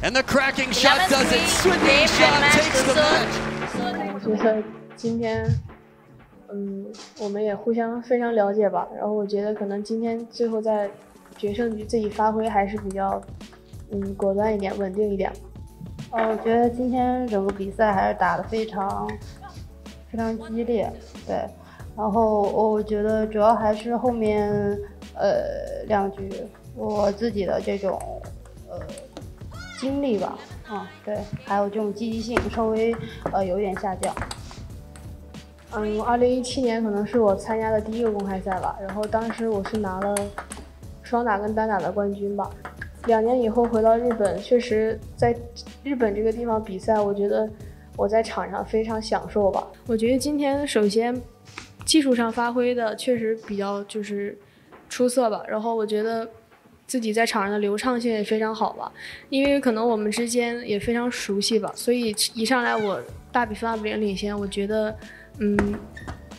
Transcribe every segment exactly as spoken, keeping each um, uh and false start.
And the cracking shot does it. Swinging shot takes the match. 我觉得今天，嗯，我们也互相非常了解吧。然后我觉得可能今天最后在决胜局自己发挥还是比较，嗯，果断一点，稳定一点。呃、哦，我觉得今天整个比赛还是打得非常非常激烈，对。然后我觉得主要还是后面呃两局我自己的这种呃。 精力吧，嗯，对，还有这种积极性稍微呃有点下降。嗯，二零一七年可能是我参加的第一个公开赛吧，然后当时我是拿了双打跟单打的冠军吧。两年以后回到日本，确实在日本这个地方比赛，我觉得我在场上非常享受吧。我觉得今天首先技术上发挥的确实比较就是出色吧，然后我觉得。 自己在场上的流畅性也非常好吧，因为可能我们之间也非常熟悉吧，所以一上来我大比分二比零领先，我觉得，嗯，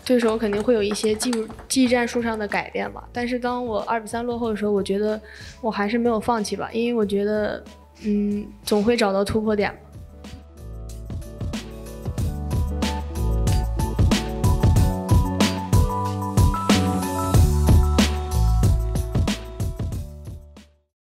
对手肯定会有一些技术技战术上的改变吧。但是当我二比三落后的时候，我觉得我还是没有放弃吧，因为我觉得，嗯，总会找到突破点。